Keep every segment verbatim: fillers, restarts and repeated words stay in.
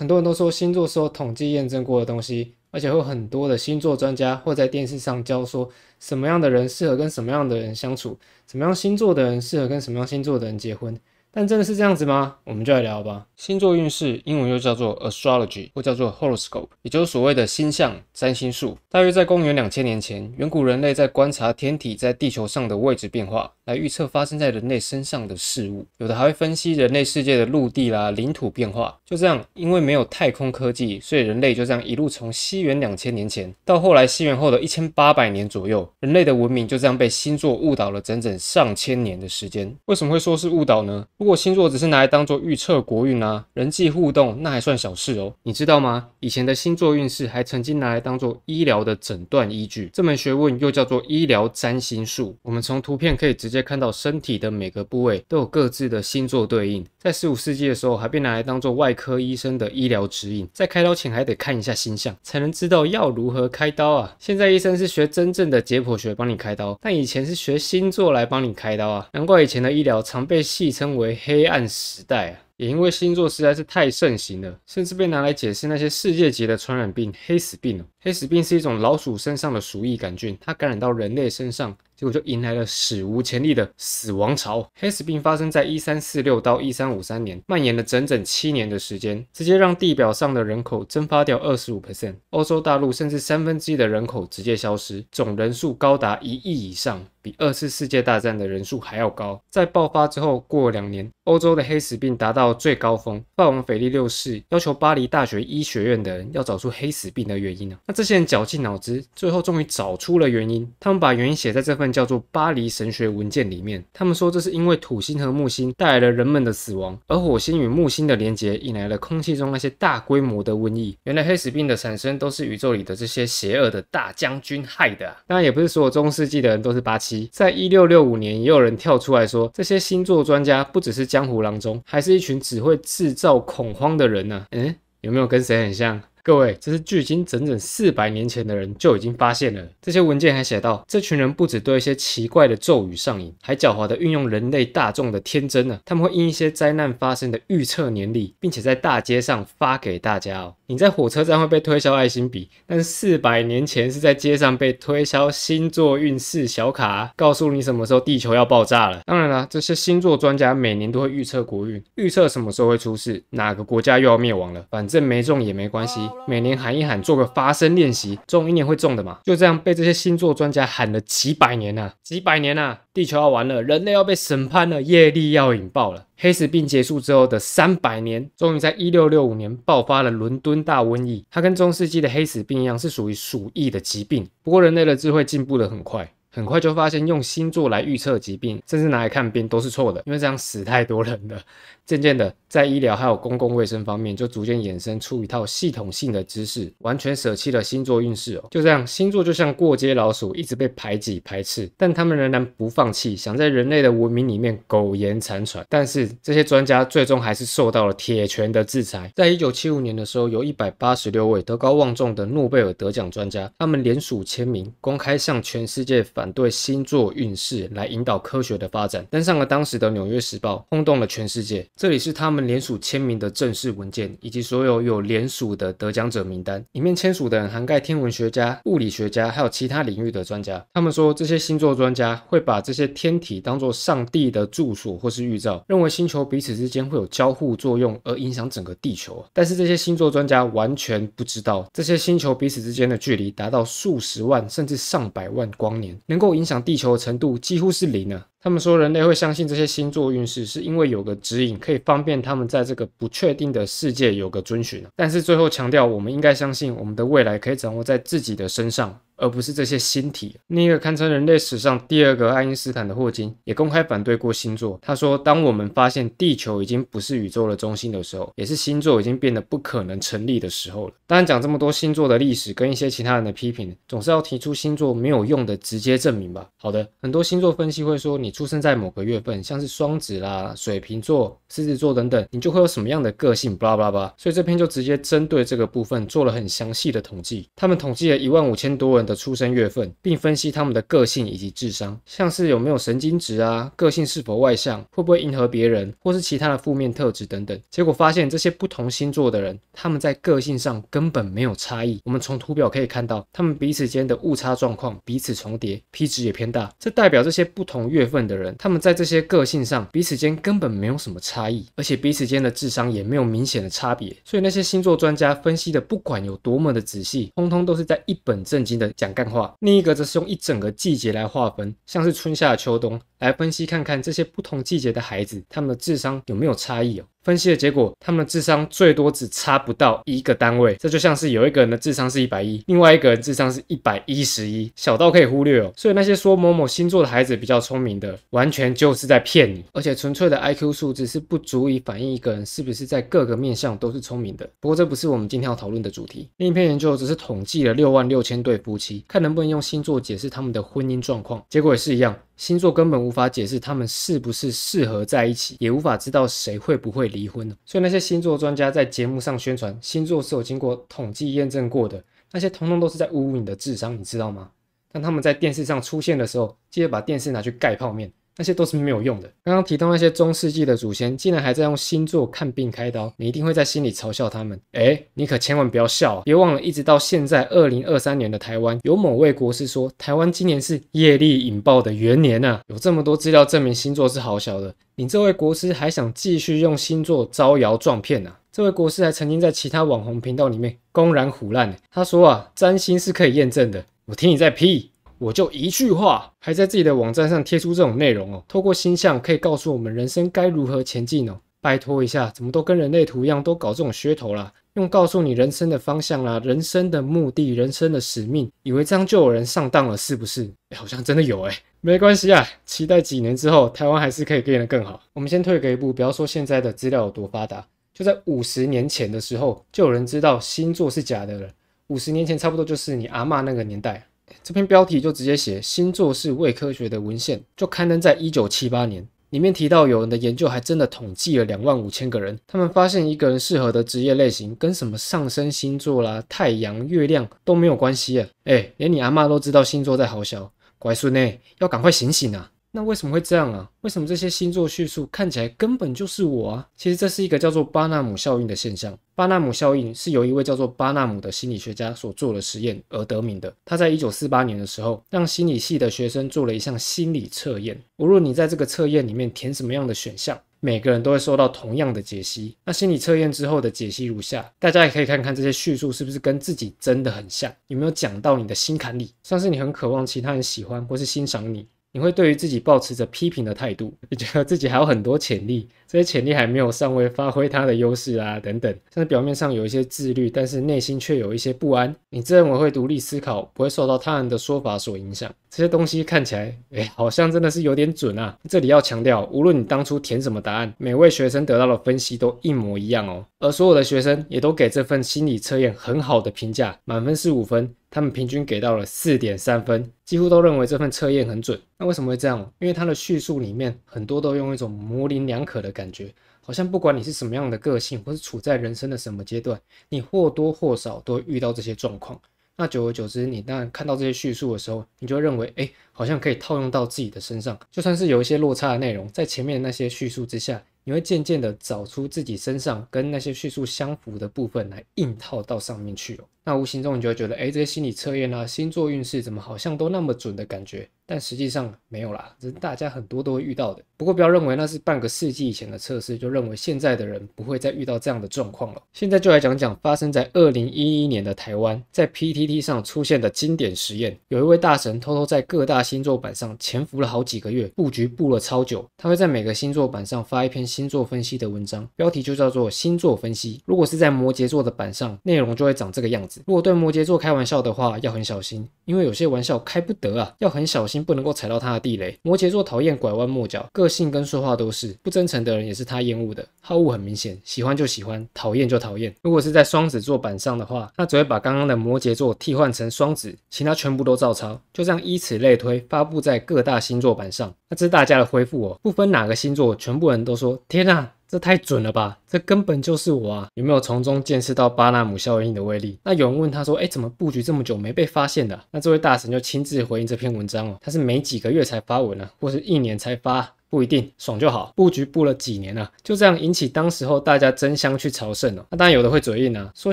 很多人都说星座是有统计验证过的东西，而且会有很多的星座专家会在电视上教说什么样的人适合跟什么样的人相处，什么样星座的人适合跟什么样星座的人结婚。但真的是这样子吗？我们就来聊吧。星座运势英文又叫做 astrology 或叫做 horoscope， 也就是所谓的星象占星术。大约在公元两千年前，远古人类在观察天体在地球上的位置变化，来预测发生在人类身上的事物，有的还会分析人类世界的陆地啦、领土变化。就这样，因为没有太空科技，所以人类就这样一路从西元两千年前到后来西元后的一千八百年左右，人类的文明就这样被星座误导了整整上千年的时间。为什么会说是误导呢？如果星座只是拿来当做预测国运啊、人际互动，那还算小事哦。你知道吗？以前的星座运势还曾经拿来当做医疗的诊断依据，这门学问又叫做医疗占星术。我们从图片可以直接看到身体的每个部位都有各自的星座对应。在十五世纪的时候，还被拿来当做外科医生的医疗指引，在开刀前还得看一下星象，才能知道要如何开刀啊。现在医生是学真正的解剖学帮你开刀，但以前是学星座来帮你开刀啊。难怪以前的医疗常被戏称为黑暗时代啊。也因为星座实在是太盛行了，甚至被拿来解释那些世界级的传染病黑死病。黑死病是一种老鼠身上的鼠疫杆菌，它感染到人类身上，结果就迎来了史无前例的死亡潮。黑死病发生在一三四六到一三五三年，蔓延了整整七年的时间，直接让地表上的人口蒸发掉 百分之二十五， 欧洲大陆甚至三分之一的人口直接消失，总人数高达一亿以上，比二次世界大战的人数还要高。在爆发之后过了两年，欧洲的黑死病达到最高峰，法王腓力六世要求巴黎大学医学院的人要找出黑死病的原因啊。那这些人绞尽脑汁，最后终于找出了原因。他们把原因写在这份叫做《巴黎神学文件》里面。他们说这是因为土星和木星带来了人们的死亡，而火星与木星的连结引来了空气中那些大规模的瘟疫。原来黑死病的产生都是宇宙里的这些邪恶的大将军害的啊。当然也不是所有中世纪的人都是八七。在一六六五年，也有人跳出来说，这些星座专家不只是江湖郎中，还是一群只会制造恐慌的人呢、啊。嗯，有没有跟谁很像？各位，这是距今整整四百年前的人就已经发现了。这些文件还写到，这群人不只对一些奇怪的咒语上瘾，还狡猾地运用人类大众的天真啊。他们会因一些灾难发生的预测年历，并且在大街上发给大家哦。你在火车站会被推销爱心笔，但四百年前是在街上被推销星座运势小卡、啊，告诉你什么时候地球要爆炸了。当然啦，这些星座专家每年都会预测国运，预测什么时候会出事，哪个国家又要灭亡了，反正没中也没关系，每年喊一喊，做个发声练习，中一年会中的嘛。就这样被这些星座专家喊了几百年啊，几百年啊，地球要完了，人类要被审判了，业力要引爆了。黑死病结束之后的三百年，终于在一六六五年爆发了伦敦大瘟疫。它跟中世纪的黑死病一样，是属于鼠疫的疾病。不过人类的智慧进步得很快，很快就发现用星座来预测疾病，甚至拿来看病都是错的，因为这样死太多人了。渐渐的，在医疗还有公共卫生方面，就逐渐衍生出一套系统性的知识，完全舍弃了星座运势哦。就这样，星座就像过街老鼠，一直被排挤排斥，但他们仍然不放弃，想在人类的文明里面苟延残喘。但是这些专家最终还是受到了铁拳的制裁。在一九七五年的时候，有一百八十六位德高望重的诺贝尔得奖专家，他们联署签名，公开向全世界反对星座运势，来引导科学的发展，登上了当时的《纽约时报》，轰动了全世界。这里是他们联署签名的正式文件，以及所有有联署的得奖者名单。里面签署的人涵盖天文学家、物理学家，还有其他领域的专家。他们说，这些星座专家会把这些天体当作上帝的住所或是预兆，认为星球彼此之间会有交互作用，而影响整个地球。但是这些星座专家完全不知道，这些星球彼此之间的距离达到数十万甚至上百万光年，能够影响地球的程度几乎是零啊。他们说人类会相信这些星座运势，是因为有个指引可以方便他们在这个不确定的世界有个遵循。但是最后强调，我们应该相信我们的未来可以掌握在自己的身上，而不是这些星体。另一个堪称人类史上第二个爱因斯坦的霍金，也公开反对过星座。他说，当我们发现地球已经不是宇宙的中心的时候，也是星座已经变得不可能成立的时候了。当然讲这么多星座的历史跟一些其他人的批评，总是要提出星座没有用的直接证明吧。好的，很多星座分析会说，你出生在某个月份，像是双子啦、水瓶座、狮子座等等，你就会有什么样的个性 blah blah blah。 所以这篇就直接针对这个部分做了很详细的统计。他们统计了一万五千多人的出生月份，并分析他们的个性以及智商，像是有没有神经质啊，个性是否外向，会不会迎合别人，或是其他的负面特质等等。结果发现这些不同星座的人，他们在个性上根本没有差异。我们从图表可以看到，他们彼此间的误差状况彼此重叠，批值也偏大。这代表这些不同月份的人，他们在这些个性上彼此间根本没有什么差异，而且彼此间的智商也没有明显的差别。所以那些星座专家分析的不管有多么的仔细，通通都是在一本正经的讲干话。另一个则是用一整个季节来划分，像是春夏秋冬，来分析看看这些不同季节的孩子，他们的智商有没有差异哦。分析的结果，他们的智商最多只差不到一个单位，这就像是有一个人的智商是一百一十，另外一个人智商是一百一十一，小到可以忽略哦。所以那些说某某星座的孩子比较聪明的，完全就是在骗你。而且纯粹的 I Q 数字是不足以反映一个人是不是在各个面向都是聪明的。不过这不是我们今天要讨论的主题。另一篇研究只是统计了六万六千对夫妻，看能不能用星座解释他们的婚姻状况，结果也是一样。星座根本无法解释他们是不是适合在一起，也无法知道谁会不会离婚。所以那些星座专家在节目上宣传星座是有经过统计验证过的，那些统统都是在侮辱你的智商，你知道吗？当他们在电视上出现的时候，记得把电视拿去盖泡面，那些都是没有用的。刚刚提到那些中世纪的祖先竟然还在用星座看病开刀，你一定会在心里嘲笑他们。诶，你可千万不要笑啊，别忘了一直到现在二零二三年的台湾，有某位国师说台湾今年是业力引爆的元年啊，有这么多资料证明星座是好笑的，你这位国师还想继续用星座招摇撞骗啊。这位国师还曾经在其他网红频道里面公然唬烂，他说啊，占星是可以验证的，我听你在屁，我就一句话，还在自己的网站上贴出这种内容哦。透过星象可以告诉我们人生该如何前进哦。拜托一下，怎么都跟人类图一样，都搞这种噱头啦，用告诉你人生的方向啦、人生的目的、人生的使命，以为这样就有人上当了是不是？欸、好像真的有哎、欸，没关系啊，期待几年之后台湾还是可以变得更好。我们先退给一步，不要说现在的资料有多发达，就在五十年前的时候，就有人知道星座是假的了。五十年前差不多就是你阿嬷那个年代。这篇标题就直接写星座是伪科学的文献，就刊登在一九七八年，里面提到有人的研究还真的统计了两万五千个人，他们发现一个人适合的职业类型跟什么上升星座啦、太阳、月亮都没有关系啊。诶，连你阿嬷都知道星座在好笑，乖孙欸，要赶快醒醒啊。那为什么会这样啊？为什么这些星座叙述看起来根本就是我啊？其实这是一个叫做巴纳姆效应的现象。巴纳姆效应是由一位叫做巴纳姆的心理学家所做的实验而得名的。他在一九四八年的时候，让心理系的学生做了一项心理测验。无论你在这个测验里面填什么样的选项，每个人都会收到同样的解析。那心理测验之后的解析如下，大家也可以看看这些叙述是不是跟自己真的很像，有没有讲到你的心坎里，像是你很渴望其他人喜欢或是欣赏你，你会对于自己抱持着批评的态度，你觉得自己还有很多潜力，这些潜力还没有尚未发挥它的优势啊等等，像是表面上有一些自律，但是内心却有一些不安，你自认为会独立思考，不会受到他人的说法所影响。这些东西看起来诶好像真的是有点准啊。这里要强调，无论你当初填什么答案，每位学生得到的分析都一模一样哦，而所有的学生也都给这份心理测验很好的评价，满分是五分，他们平均给到了 四点三分，几乎都认为这份测验很准。那为什么会这样？因为它的叙述里面很多都用一种模棱两可的感觉，好像不管你是什么样的个性，或是处在人生的什么阶段，你或多或少都会遇到这些状况。那久而久之，你当然看到这些叙述的时候，你就会认为诶，好像可以套用到自己的身上。就算是有一些落差的内容，在前面那些叙述之下，你会渐渐的找出自己身上跟那些叙述相符的部分来硬套到上面去哦。那无形中你就会觉得诶，这些心理测验啊、星座运势怎么好像都那么准的感觉，但实际上没有啦，这是大家很多都会遇到的。不过不要认为那是半个世纪以前的测试，就认为现在的人不会再遇到这样的状况了。现在就来讲讲发生在二零一一年的台湾，在 P T T 上出现的经典实验。有一位大神偷偷在各大星座板上潜伏了好几个月，布局布了超久。他会在每个星座板上发一篇星座分析的文章，标题就叫做星座分析。如果是在摩羯座的板上，内容就会长这个样子。如果对摩羯座开玩笑的话，要很小心，因为有些玩笑开不得啊，要很小心，不能够踩到他的地雷。摩羯座讨厌拐弯抹角，个性跟说话都是不真诚的人也是他厌恶的，好恶很明显，喜欢就喜欢，讨厌就讨厌。如果是在双子座板上的话，他只会把刚刚的摩羯座替换成双子，其他全部都照抄，就这样依此类推，发布在各大星座板上。那这是大家的回复哦，不分哪个星座，全部人都说天啊，这太准了吧，这根本就是我啊！有没有从中见识到巴纳姆效应的威力？那有人问他说，哎，怎么布局这么久没被发现的啊？那这位大神就亲自回应这篇文章哦，他是每几个月才发文啊，或是一年才发。 不一定爽就好，布局布了几年了、啊，就这样引起当时候大家争相去朝圣哦。那当然有的会嘴硬啊，说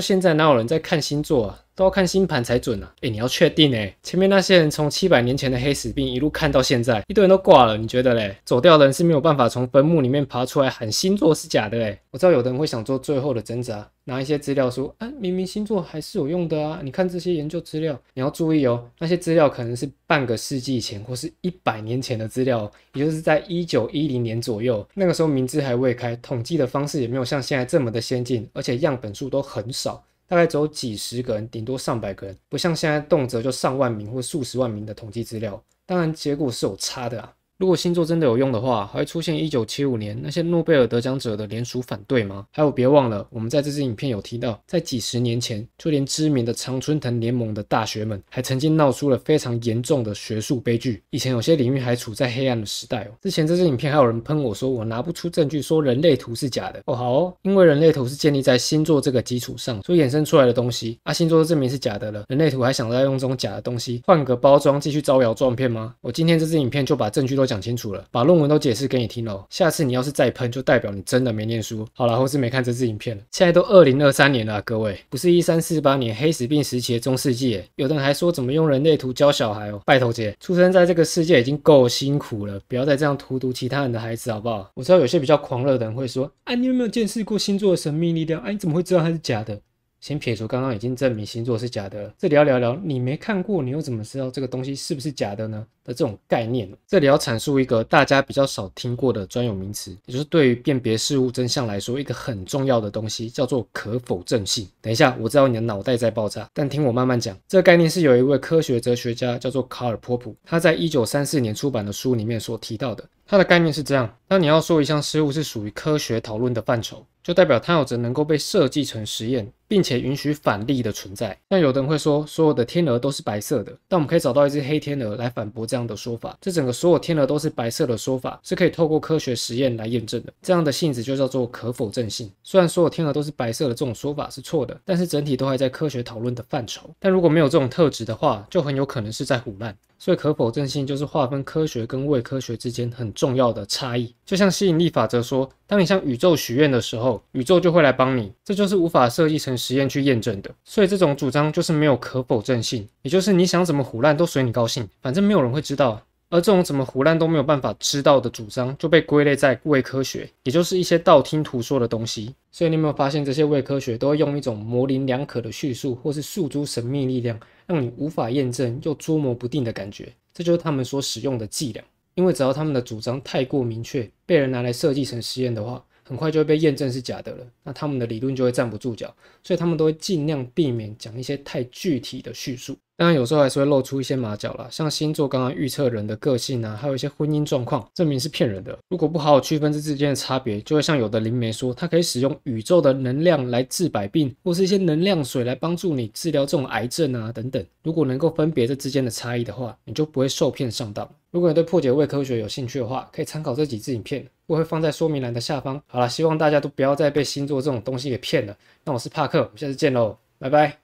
现在哪有人在看星座啊，都要看星盘才准啊。哎，你要确定哎，前面那些人从七百年前的黑死病一路看到现在，一堆人都挂了，你觉得嘞？走掉的人是没有办法从坟墓里面爬出来喊星座是假的哎。我知道有的人会想做最后的挣扎，拿一些资料说啊，明明星座还是有用的啊。你看这些研究资料，你要注意哦，那些资料可能是半个世纪前或是一百年前的资料、哦，也就是在一。 一九一零年左右，那个时候民智还未开，统计的方式也没有像现在这么的先进，而且样本数都很少，大概只有几十个人，顶多上百个人，不像现在动辄就上万名或数十万名的统计资料。当然，结果是有差的啊。如果星座真的有用的话，还会出现一九七五年那些诺贝尔得奖者的联署反对吗？还有，别忘了，我们在这支影片有提到，在几十年前，就连知名的常春藤联盟的大学们，还曾经闹出了非常严重的学术悲剧。以前有些领域还处在黑暗的时代哦。之前这支影片还有人喷我说我拿不出证据说人类图是假的哦，好哦，因为人类图是建立在星座这个基础上，所以衍生出来的东西啊，星座证明是假的了，人类图还想再用这种假的东西换个包装继续招摇撞骗吗？我今天这支影片就把证据都 讲清楚了，把论文都解释给你听喽。下次你要是再喷，就代表你真的没念书。好啦，或是没看这支影片了。现在都二零二三年了啊，各位，不是一三四八年黑死病时期的中世纪耶。有的人还说怎么用人类图教小孩哦，拜头姐，出生在这个世界已经够辛苦了，不要再这样荼毒其他人的孩子好不好？我知道有些比较狂热的人会说，啊，你有没有见识过星座的神秘力量？啊，你怎么会知道它是假的？ 先撇除刚刚已经证明星座是假的了，这里要聊聊你没看过，你又怎么知道这个东西是不是假的呢？的这种概念，这里要阐述一个大家比较少听过的专有名词，也就是对于辨别事物真相来说，一个很重要的东西叫做可否证性。等一下，我知道你的脑袋在爆炸，但听我慢慢讲。这个概念是由一位科学哲学家叫做卡尔波普，他在一九三四年出版的书里面所提到的。 它的概念是这样：当你要说一项事物是属于科学讨论的范畴，就代表它有着能够被设计成实验，并且允许反例的存在。但有的人会说，所有的天鹅都是白色的，但我们可以找到一只黑天鹅来反驳这样的说法。这整个所有天鹅都是白色的说法是可以透过科学实验来验证的。这样的性质就叫做可否证性。虽然所有天鹅都是白色的这种说法是错的，但是整体都还在科学讨论的范畴。但如果没有这种特质的话，就很有可能是在唬烂。 所以可否证性就是划分科学跟伪科学之间很重要的差异。就像吸引力法则说，当你向宇宙许愿的时候，宇宙就会来帮你，这就是无法设计成实验去验证的。所以这种主张就是没有可否证性，也就是你想怎么唬烂都随你高兴，反正没有人会知道。 而这种怎么胡乱都没有办法知道的主张，就被归类在伪科学，也就是一些道听途说的东西。所以你有没有发现，这些伪科学都会用一种模棱两可的叙述，或是诉诸神秘力量，让你无法验证又捉摸不定的感觉？这就是他们所使用的伎俩。因为只要他们的主张太过明确，被人拿来设计成实验的话， 很快就会被验证是假的了，那他们的理论就会站不住脚，所以他们都会尽量避免讲一些太具体的叙述。当然，有时候还是会露出一些马脚啦，像星座刚刚预测人的个性啊，还有一些婚姻状况，证明是骗人的。如果不好好区分这之间的差别，就会像有的灵媒说，它可以使用宇宙的能量来治百病，或是一些能量水来帮助你治疗这种癌症啊等等。如果能够分别这之间的差异的话，你就不会受骗上当。如果你对破解伪科学有兴趣的话，可以参考这几支影片。 我会放在说明栏的下方。好啦，希望大家都不要再被星座这种东西给骗了。那我是帕克，我们下次见喽，拜拜。